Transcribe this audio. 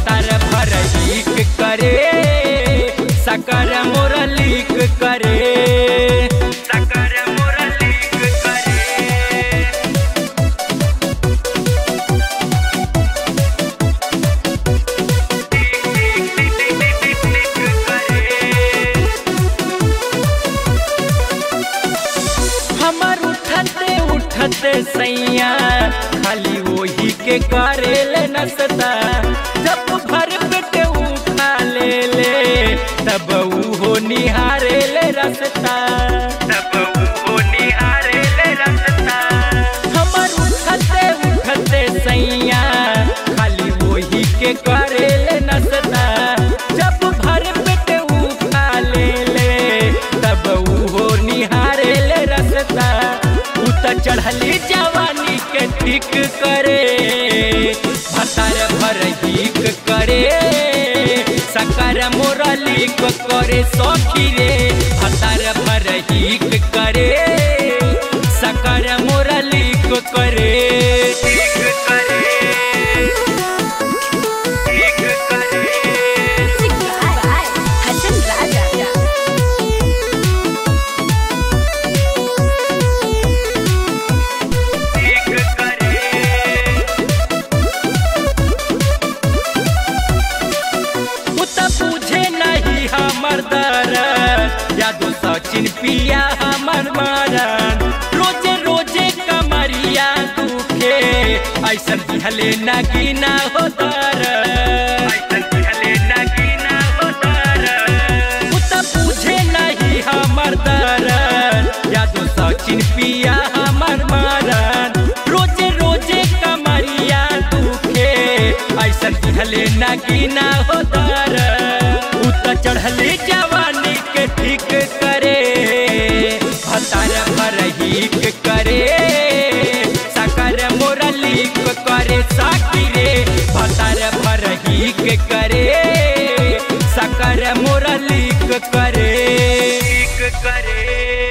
संतर भर लीक करे सकर मोर लीक करे सकर मोर लीक करे। हमर उठते उठते सैया खाली वही के करे ले नसता। जब भर पेट उठा ले तब वो निहारे ले रसता तब वो निहारे ले रसता। हमर उठते उठते सैया खाली वही के करे ले नसता। जब भर पेट उठा ले तब वो निहारे ले रसता। उत चढ़ली जवानी के ठीक करे भतर भर हीक करे सकर मोर लीक करे सखी रे भतर भर हीक करे सकर मोर लीक करे। यादो सचिन पिया हमर मारन रोजे रोजे कमरिया दुखे ऐसन दिहले ना गिना हो तारन। उता पूछे नहीं हमर दरन यादो सचिन पिया हमर मारन रोजे रोजे कमरिया दुखे ऐसन दिहले ना गिना हो तारन। उता चढ़ले जवानी के ठीक करे भतर भर हीक करे सकर मोर लीक करे सखी रे भतर भर हीक करे सकर मोर लीक करे।